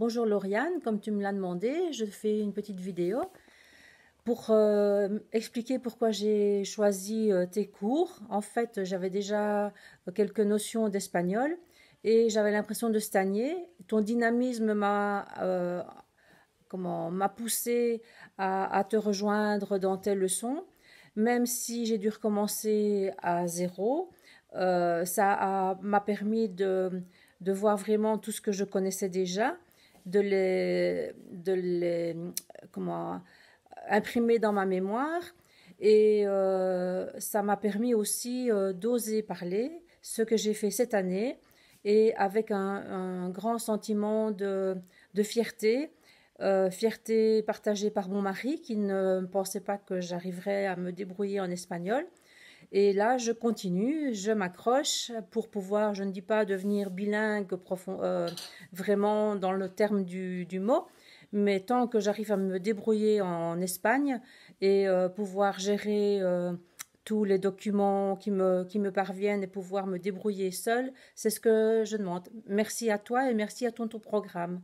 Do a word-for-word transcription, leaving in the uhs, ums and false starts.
Bonjour Lauriane, comme tu me l'as demandé, je fais une petite vidéo pour euh, expliquer pourquoi j'ai choisi euh, tes cours. En fait, j'avais déjà quelques notions d'espagnol et j'avais l'impression de stagner. Ton dynamisme m'a euh, comment m'a poussé à, à te rejoindre dans tes leçons, même si j'ai dû recommencer à zéro. Euh, ça m'a permis de, de voir vraiment tout ce que je connaissais déjà, de les, de les comment, imprimer dans ma mémoire, et euh, ça m'a permis aussi euh, d'oser parler, ce que j'ai fait cette année, et avec un, un grand sentiment de, de fierté, euh, fierté partagée par mon mari qui ne pensait pas que j'arriverais à me débrouiller en espagnol. Et là, je continue, je m'accroche pour pouvoir, je ne dis pas devenir bilingue profond, euh, vraiment dans le terme du, du mot, mais tant que j'arrive à me débrouiller en Espagne et euh, pouvoir gérer euh, tous les documents qui me, qui me parviennent et pouvoir me débrouiller seule, c'est ce que je demande. Merci à toi et merci à ton, ton programme.